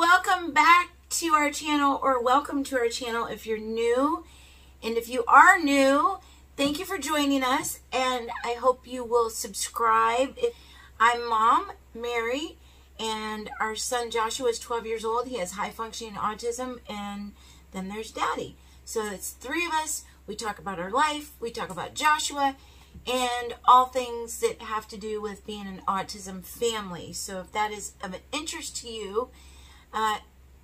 Welcome back to our channel, or welcome to our channel if you're new. And if you are new, thank you for joining us, and I hope you will subscribe. I'm Mom, Mary, and our son Joshua is 12 years old. He has high functioning autism, and then there's Daddy. So it's three of us. We talk about our life, we talk about Joshua, and all things that have to do with being an autism family. So if that is of interest to you,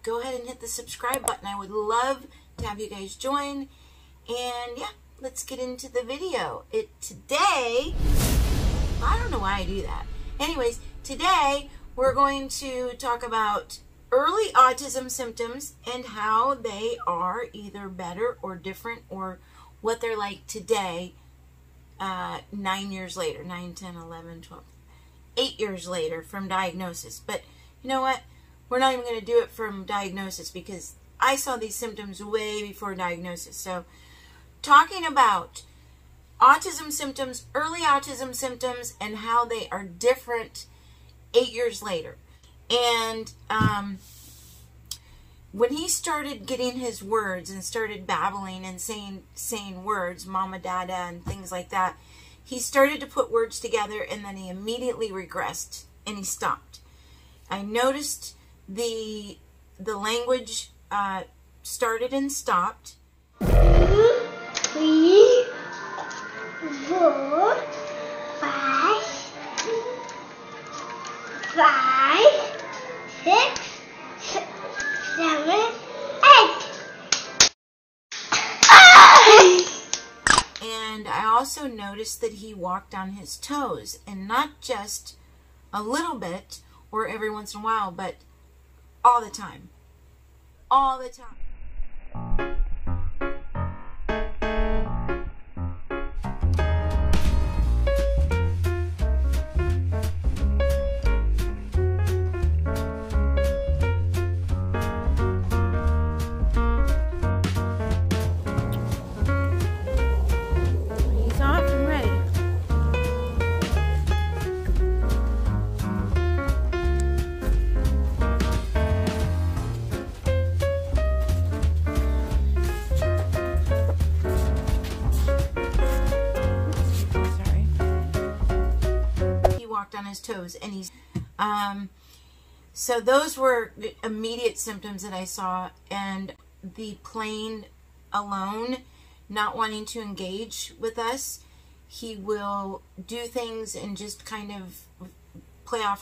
go ahead and hit the subscribe button. I would love to have you guys join. And yeah, let's get into the video. Today, I don't know why I do that. Anyways, today we're going to talk about early autism symptoms and how they are either better or different, or what they're like today, 9 years later, 9, 10, 11, 12, 8 years later from diagnosis. But you know what? We're not even going to do it from diagnosis because I saw these symptoms way before diagnosis. So talking about autism symptoms, early autism symptoms, and how they are different 8 years later. And when he started getting his words and started babbling and saying words, mama, dada, and things like that, he started to put words together, and then he immediately regressed and he stopped. I noticed the language started and stopped. 3, 4, 5, 5, 6, 7, 8. And I also noticed that he walked on his toes, and not just a little bit or every once in a while, but all the time. All the time. Toes, and he's so those were immediate symptoms that I saw. And the playing alone, not wanting to engage with us, he will do things and just kind of play off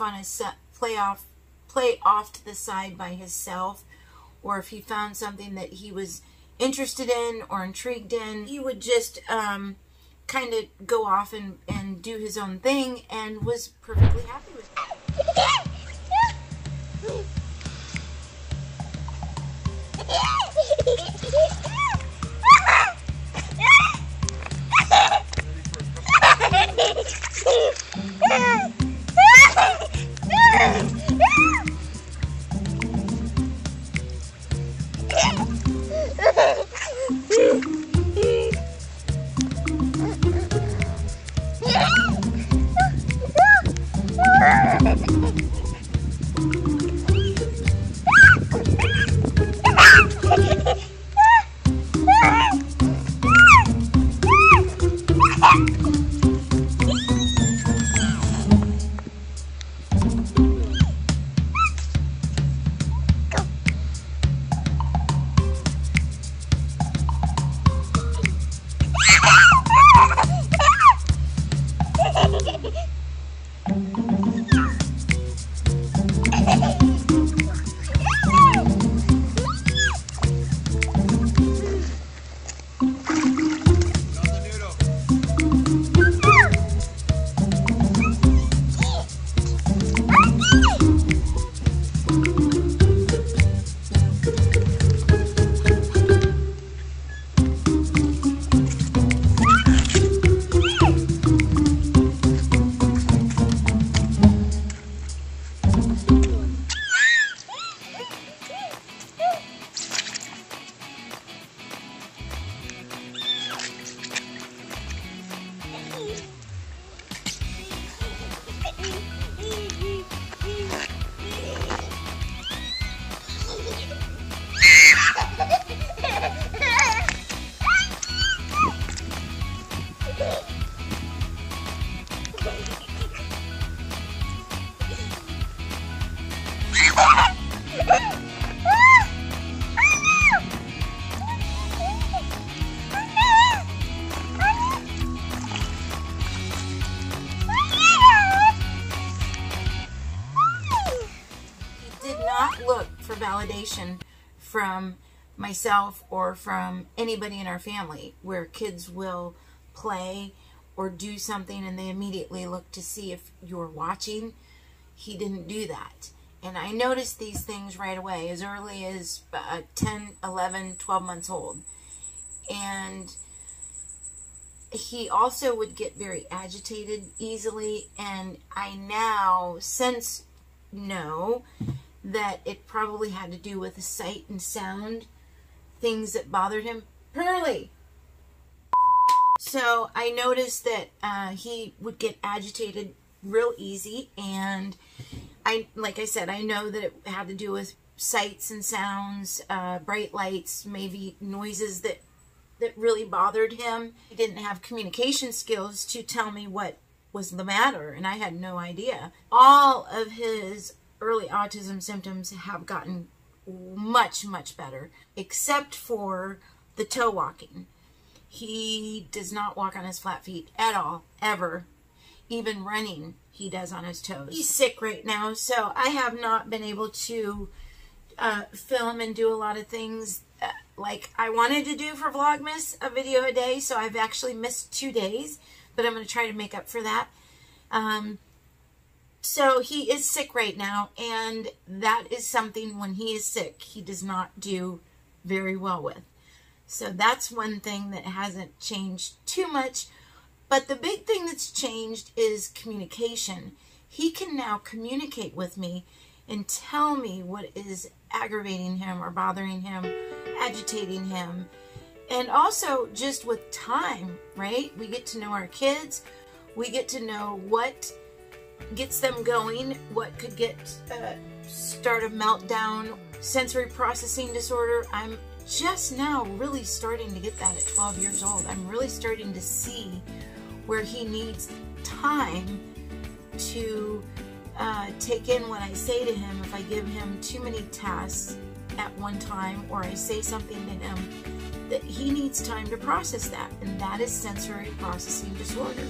to the side by himself, or if he found something that he was interested in or intrigued in, he would just kind of go off and do his own thing, and was perfectly happy with it. not look for validation from myself or from anybody in our family, where kids will play or do something and they immediately look to see if you're watching. He didn't do that. And I noticed these things right away, as early as 10, 11, 12 months old. And he also would get very agitated easily. And I now since know that it probably had to do with the sight and sound, things that bothered him. Pearly! So I noticed that he would get agitated real easy, and I, like I said, I know that it had to do with sights and sounds, bright lights, maybe noises that really bothered him. He didn't have communication skills to tell me what was the matter, and I had no idea. All of his early autism symptoms have gotten much, much better, except for the toe walking. He does not walk on his flat feet at all, ever. Even running, he does on his toes. He's sick right now, so I have not been able to film and do a lot of things like I wanted to do for Vlogmas, a video a day, so I've actually missed 2 days, but I'm going to try to make up for that. So he is sick right now, and that is something when he is sick, he does not do very well with. So that's one thing that hasn't changed too much. But the big thing that's changed is communication. He can now communicate with me and tell me what is aggravating him or bothering him, agitating him. And also just with time, right? We get to know our kids. We get to know what gets them going, what could start a meltdown, sensory processing disorder. I'm just now really starting to get that at 12 years old. I'm really starting to see where he needs time to take in what I say to him. If I give him too many tasks at one time, or I say something to him, that he needs time to process that, and that is sensory processing disorder.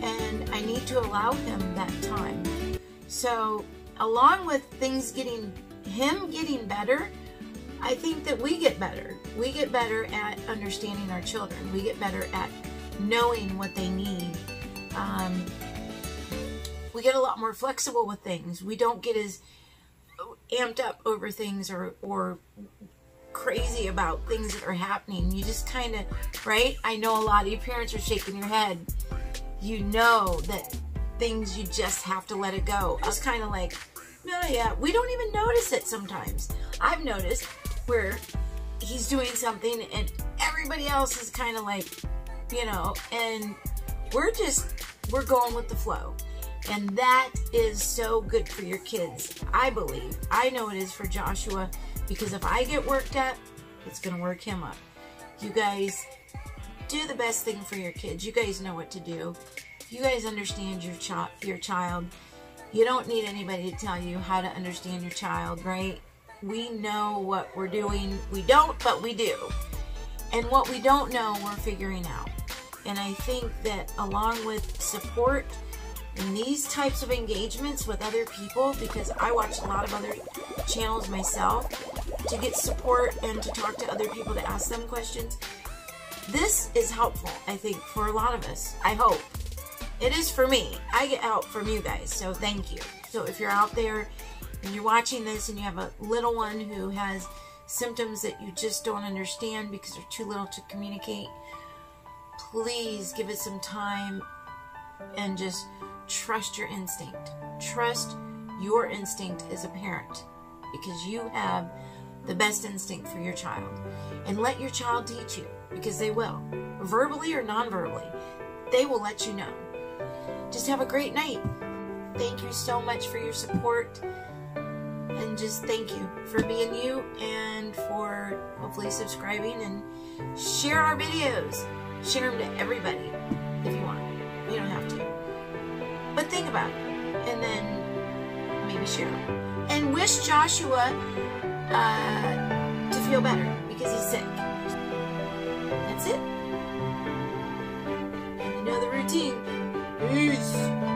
And I need to allow him that time. So along with things getting better, I think that we get better. We get better at understanding our children. We get better at knowing what they need. We get a lot more flexible with things. We don't get as amped up over things or crazy about things that are happening. You just kind of, right? I know a lot of you parents are shaking your head. You know that things, you just have to let it go. It's kind of like, no, yeah, we don't even notice it sometimes. I've noticed where he's doing something and everybody else is kind of like, you know, and we're going with the flow. And that is so good for your kids, I believe. I know it is for Joshua, because if I get worked up, it's going to work him up. You guys do the best thing for your kids. You guys know what to do. You guys understand your child. You don't need anybody to tell you how to understand your child, right? We know what we're doing. We don't, but we do. And what we don't know, we're figuring out. And I think that along with support and these types of engagements with other people, because I watch a lot of other channels myself to get support and to talk to other people, to ask them questions, this is helpful, I think, for a lot of us. I hope. It is for me. I get help from you guys, so thank you. So if you're out there and you're watching this and you have a little one who has symptoms that you just don't understand because they're too little to communicate, please give it some time and just trust your instinct. Trust your instinct as a parent, because you have the best instinct for your child. And let your child teach you, because they will, verbally or non-verbally. They will let you know. Just have a great night. Thank you so much for your support. And just thank you for being you, and for hopefully subscribing, and share our videos. Share them to everybody if you want. You don't have to. But think about it, and then maybe share them. And wish Joshua to feel better, because he's sick. That's it. And you know the routine. Peace.